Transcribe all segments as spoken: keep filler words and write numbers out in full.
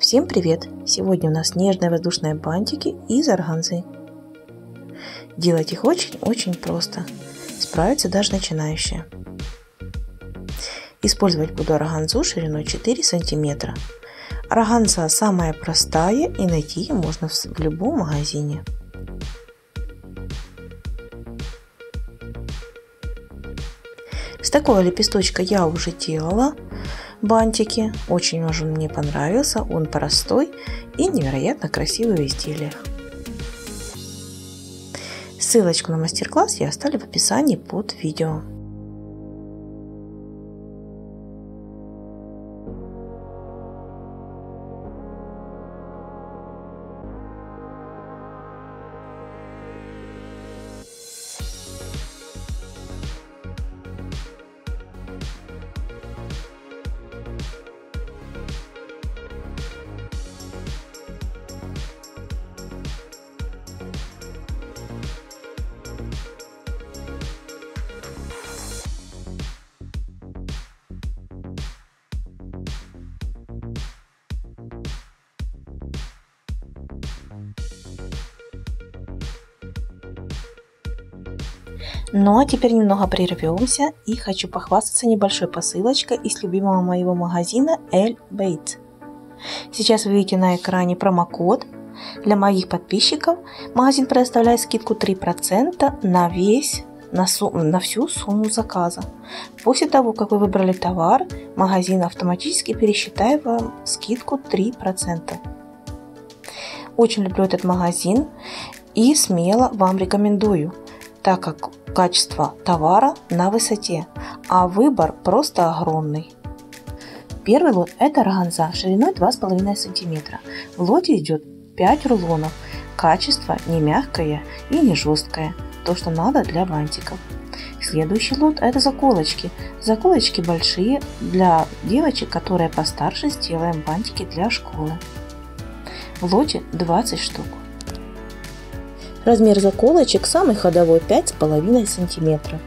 Всем привет! Сегодня у нас нежные воздушные бантики из органзы. Делать их очень-очень просто. Справятся даже начинающие. Использовать буду органзу шириной четыре сантиметра. Органза самая простая и найти ее можно в любом магазине. С такого лепесточка я уже делала бантики. Очень он мне понравился. Он простой и невероятно красивый в изделиях. Ссылочку на мастер-класс я оставлю в описании под видео. Ну а теперь немного прервемся и хочу похвастаться небольшой посылочкой из любимого моего магазина Lbeads. Сейчас вы видите на экране промокод. Для моих подписчиков магазин предоставляет скидку три процента на, весь, на, сумму, на всю сумму заказа. После того, как вы выбрали товар, магазин автоматически пересчитает вам скидку три процента. Очень люблю этот магазин и смело вам рекомендую, так как качество товара на высоте, а выбор просто огромный. Первый лот – это органза шириной два с половиной сантиметра. В лоте идет пять рулонов. Качество не мягкое и не жесткое, то что надо для бантиков. Следующий лот – это заколочки. Заколочки большие для девочек, которые постарше, сделаем бантики для школы. В лоте двадцать штук. Размер заколочек самый ходовой пять с половиной сантиметров.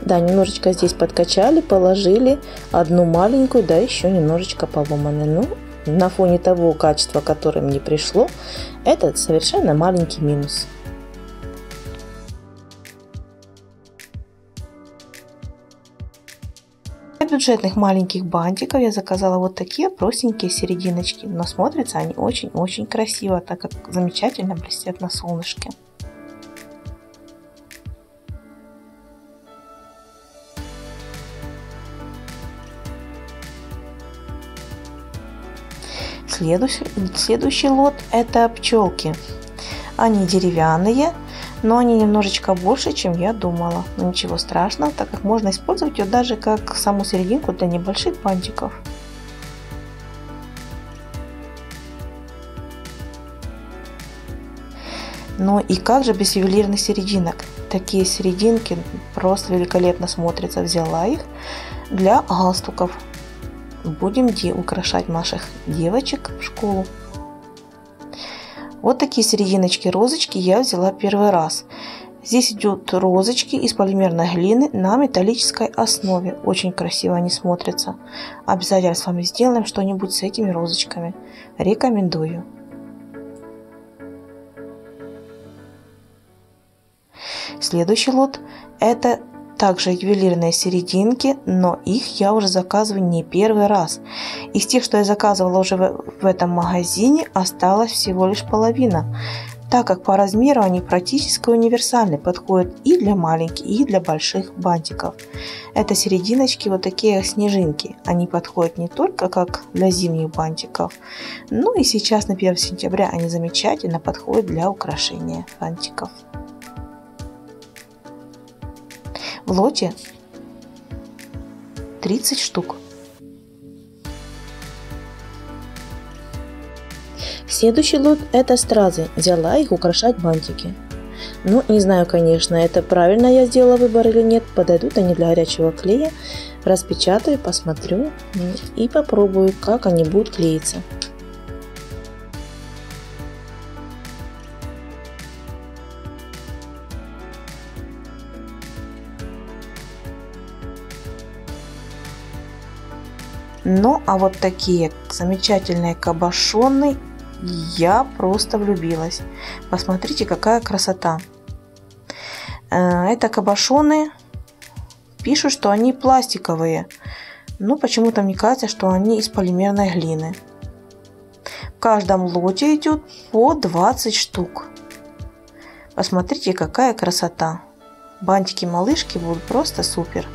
Да, немножечко здесь подкачали, положили одну маленькую, да еще немножечко поломанную. Ну, на фоне того качества, которое мне пришло, это совершенно маленький минус. Бюджетных маленьких бантиков я заказала вот такие простенькие серединочки, но смотрятся они очень-очень красиво, так как замечательно блестят на солнышке. Следующий, следующий лот это пчелки. Они деревянные, но они немножечко больше, чем я думала. Но ничего страшного, так как можно использовать ее даже как саму серединку для небольших бантиков. Ну и как же без ювелирных серединок? Такие серединки просто великолепно смотрятся. Взяла их для галстуков. Будем украшать наших девочек в школу. Вот такие серединочки розочки я взяла первый раз. Здесь идут розочки из полимерной глины на металлической основе. Очень красиво они смотрятся. Обязательно с вами сделаем что-нибудь с этими розочками. Рекомендую. Следующий лот это также ювелирные серединки, но их я уже заказываю не первый раз. Из тех, что я заказывала уже в этом магазине, осталась всего лишь половина, так как по размеру они практически универсальны, подходят и для маленьких, и для больших бантиков. Это серединочки, вот такие снежинки. Они подходят не только как для зимних бантиков, но и сейчас на первое сентября они замечательно подходят для украшения бантиков. В лоте тридцать штук. Следующий лот это стразы. Взяла их украшать бантики. Ну, не знаю, конечно, это правильно я сделала выбор или нет. Подойдут они для горячего клея. Распечатаю, посмотрю и попробую, как они будут клеиться. Ну а вот такие замечательные кабошоны, я просто влюбилась. Посмотрите, какая красота. Это кабошоны, пишут, что они пластиковые, но почему-то мне кажется, что они из полимерной глины. В каждом лоте идет по двадцать штук. Посмотрите, какая красота. Бантики-малышки будут просто супер.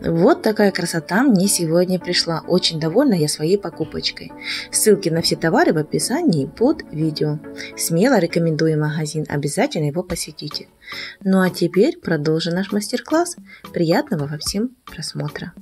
Вот такая красота мне сегодня пришла. Очень довольна я своей покупочкой. Ссылки на все товары в описании под видео. Смело рекомендую магазин, обязательно его посетите. Ну а теперь продолжим наш мастер-класс. Приятного вам всем просмотра.